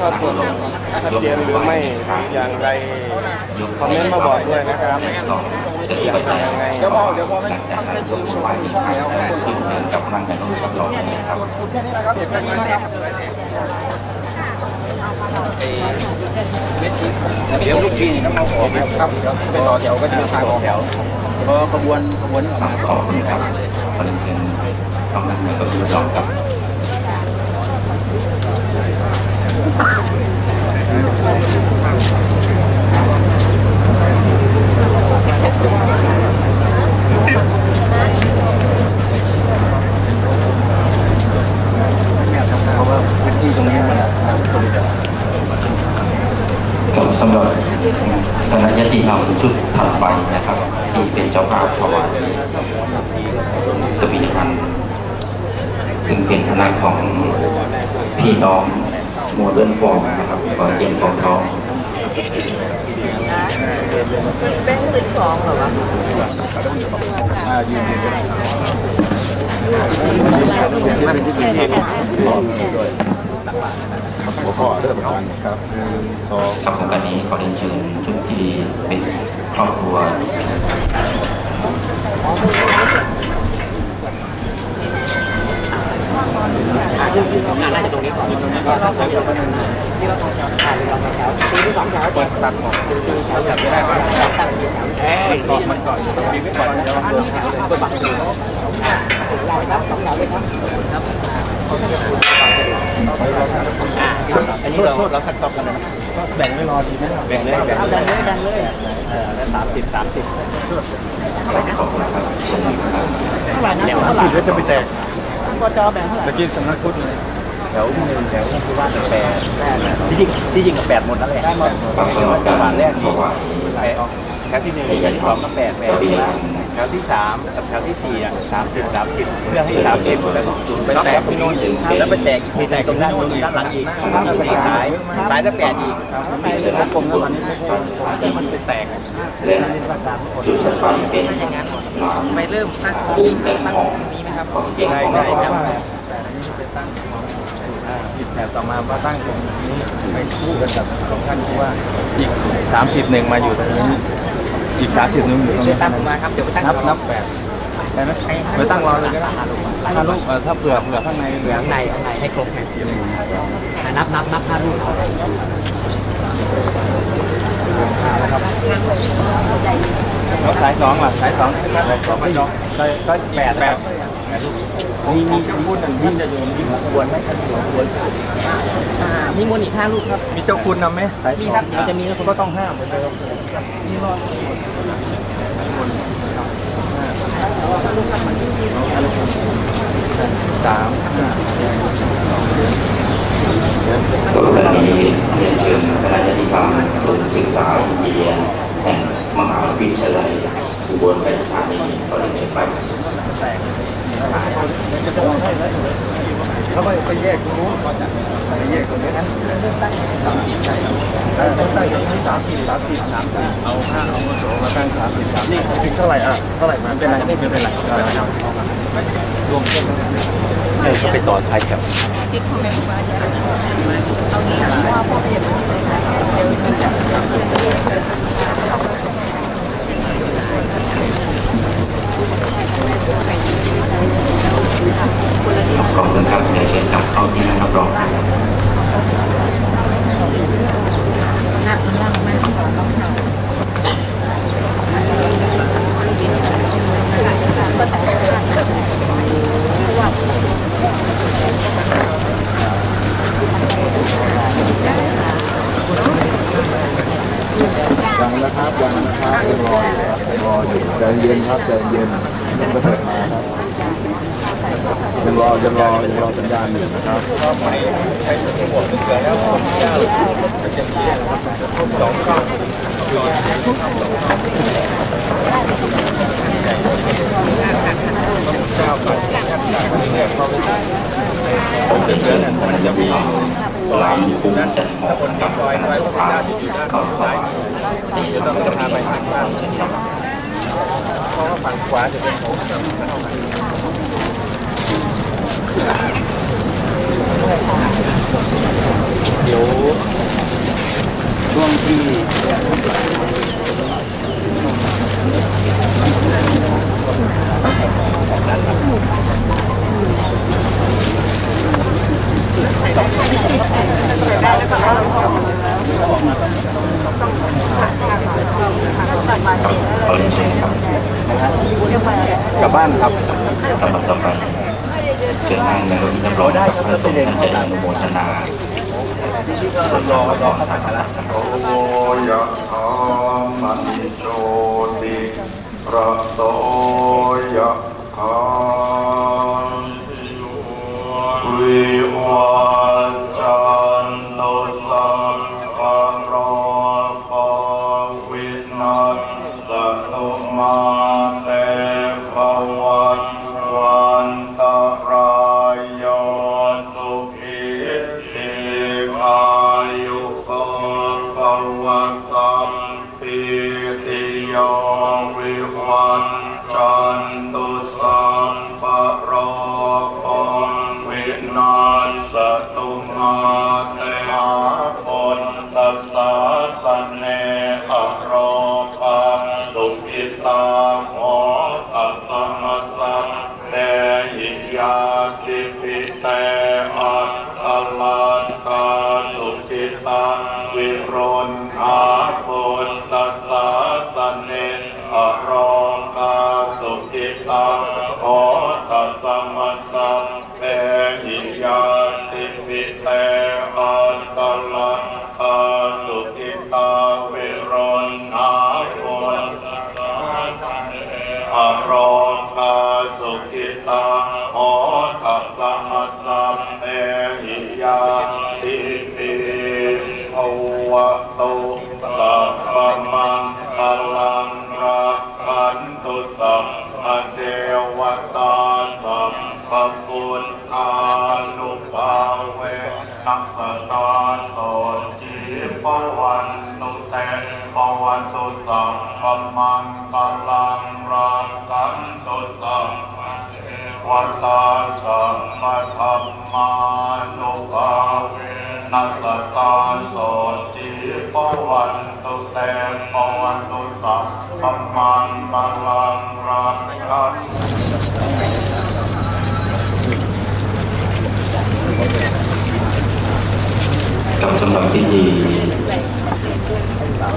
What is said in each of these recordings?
ทอดตัวชัดเจนหรือไม่อย่างไรคอมเมนต์มาบอกด้วยนะครับอย่างไรเดี๋ยวพอไม่ทำได้สูงสุดช่องไหนเอาคนกินกับร่างกายต้องรับรองนะครับคุณแค่นี้นะครับเดี๋ยวแค่นี้นะครับเดี๋ยวลูกพี่น้ำมันออกนะครับไปต่อแถวก็จะเป็นทางออกแถวเพราะขบวนต่างต่อนะครับขอเชิญต้องนั่งก็คือสองกับสำหรับคณะญาติธรรมชุดถัดไปนะครับที่เป็นเจ้าภาพถวายกบิลพันธ์ซึ่งเป็นคณะของพี่น้องโมเดิร์นฟอร์มนะครับขอเจียนฟองทองเป็นตึกสองเหรอวะหัวข้อเรื่องต่างๆครับโครงการนี้ขอเรียนเชิญชุดที่เป็นครอบครัวงานน่าจะตรงนี้ก่อนเราขออยู่ตรงนี้ที่เราของแถวที่สองแถวเปิดตัดของที่แถวจับไม่ได้ตั้งที่สามแถวก่อนมันก่อนดีไม่ก่อนจะมาตัวบังตัวเราครับสองเราเลยครับอันนี้เราคัดตอบกันนะแบ่งไม่รอดีไหมแบ่งเลยแล้ว30เท่าไหร่แล้วจะไปแตกก็จอแบ่งเท่าไหร่ตะกี้สำนักพุทธเลยแถวหนึ่งแถวคือว่าแปดที่จริงกับ8หมดแล้วแหละได้หมดประมาณแรกที่แถวที่1กับ8แถวที่3กับแถวที่4อ่ะ30เรื่องที่30แล้วจุดไปแตกที่โน่นแล้วไปแตกอีกทีตรงนั้นด้านหลังอีกสายละ8อีกไปเลยครับผมแล้วมันไปแตกจุดสุดท้ายเป็นอย่างนั้นไปเริ่มตั้งนี้นะครับใช่ครับตั้งแถบต่อมาว่าตั้งตรงนี้ไม่คู่กันกับของท่านที่ว่าอีก31มาอยู่ตรงนี้อีก30นึงอยู่ตรงนี้ตั้งมาครับเดี๋ยวไปตั้งนับแบบได้ไหมไปตั้งรอเลยก็ได้5 ลูกถ้าเผื่อข้างในให้ครบแถบเดียวนับ5 ลูกเอาได้แล้วสาย2ขึ้นมา2ไม่ยอมได้8 ลูกมีเจ้าคุณท่านจะโยมมีขบวนไหมขบวนมีมวลอีก5 ลูกครับมีเจ้าคุณนำไหมมีครับจะมีแล้วคุณก็ต้องห้ามไปเลยมีรอด3ก็เป็นมีเรียนเชิญคณะนิติกรรมศูนย์ศึกษาอินเดียแห่งมหาวิทยาลัยอุบลราชธานีก็ได้ไปเขาก็แยกตรงนู้นไปแยกตรงนี้นั้นตั้งที่30เอา5เอาโสมาตั้ง30นี่ถึงเท่าไหร่อ่ะเท่าไหร่มันเป็นไรรวมก็ไปต่อท้ายครับขอบคุณครับในเชิญกลับเข้าที่นั่งรับรองยังนะครับรออยู่ใจเย็นครับใจเย็นยังไม่เปิดมาครับยังรอสัญญาณอยู่นะครับก็ไปใช้ตัวบวกเกิดแล้วผมเป็นเพื่อนมันจะมีร้านกุ้งจัดหอกกับร้านสุภาพก็ตีแล้วก็จะมีทางด้านเพราะว่าฝั่งขวาจะเป็นของเดี๋ยว งเข้าตามโมทนาที่ก็รอเข้าตามกันละโอยยะถามณิโชติระโสยะถามวิวัจจันโตสัมปรปวินาสตุมาเตภวัตวันตรายโยสุขิติอายุโกภวสัมปิติโยวิวัจจันโตสัมปรปวินาสตุมาเตภวันตรายโยสุขิติตาโมตัสสะมัสสะเนหิยาติปิเตอัตตลันตาสุขิตังวิโรนหาปุตตัสสะสเนอโรคาสุขิตังโอตัสสะมัสสะเนหิยาติปิเตอัตตลันตาสุขิตาวิโรนหาปุตอารมณ์กาสุขิตังโอตัสสะมัสสะเนหิยาติปิภวตุสัพพมังคลังรักขันตุสัพพเทวตาสัพพพุทธานุภาเวนัสตาโสจิปวันตุเตปวันตุสัพพมังคลังรักขันตุสัพพเทวตาสัพพธัมมานุภาเวนัสตาโสจิปวันตุเตปวันตุสัพพมังคลังรักขันกับสำหรับพิธี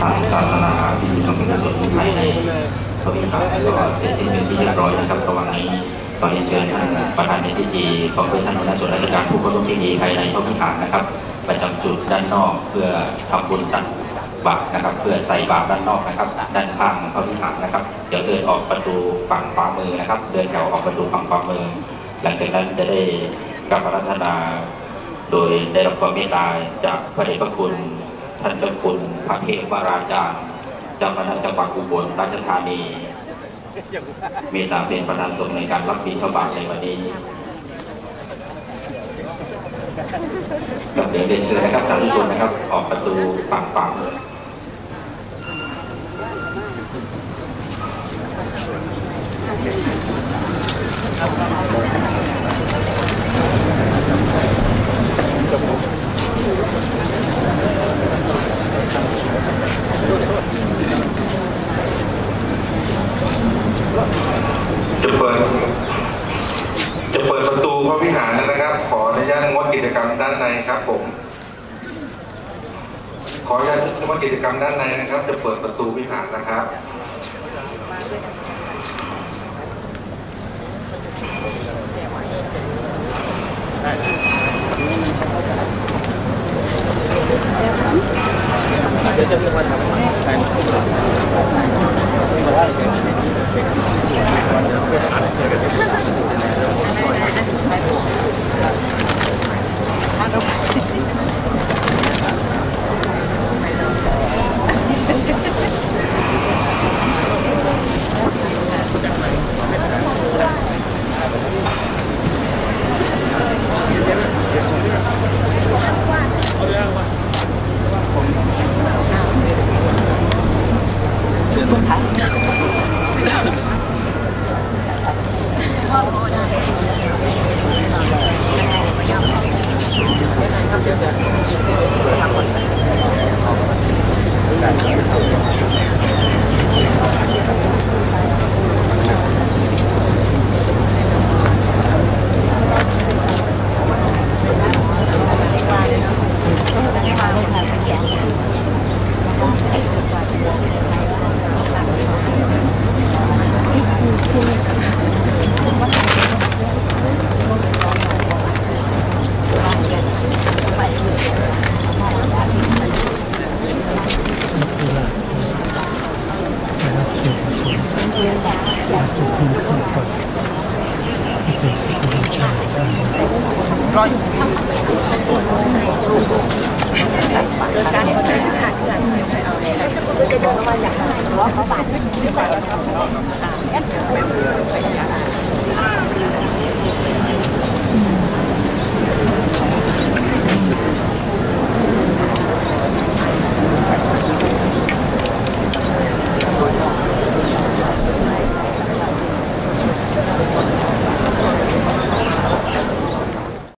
ทางศาสนาพิธีทำเป็นส่วนที่ภายในสมิธาก็เสร็จสิ้นเป็นที่เรียบร้อยนะครับตะวันนี้ตอนนี้เชิญท่านประธานในพิธีขอเพื่อนท่านหัวหน้าส่วนราชการผู้เข้าร่วมพิธีภายในเข้าพิธานะครับประจำจุดด้านนอกเพื่อทำบุญตักบาตรนะครับเพื่อใส่บาตรด้านนอกนะครับด้านข้างเข้าพิธานะครับเดี๋ยวเดินออกประตูฝั่งขวามือนะครับเดินเดี่ยวออกประตูฝั่งขวามือหลังจากนั้นจะได้การพัฒนาโดยได้รับความเมตตาจากพระเดชพระคุณท่านเจ้าคุณพระเทพวราจารย์เจ้าคณะจังหวัดอุบลราชธานีเมตตาเป็นประธานสงฆ์ในการรับบิณฑบาตในวันนี้เดี๋ยวเดินเชิญนะครับสาธุชนนะครับออกประตูฝั่งขวามือจะเปิดประตูพระวิหารนะครับขออนุญาตงดกิจกรรมด้านในครับผมขออนุญาตงดกิจกรรมด้านในนะครับจะเปิดประตูวิหารนะครับเดี๋ยวจะมีวันทำงานแต่งตัวแบบว่า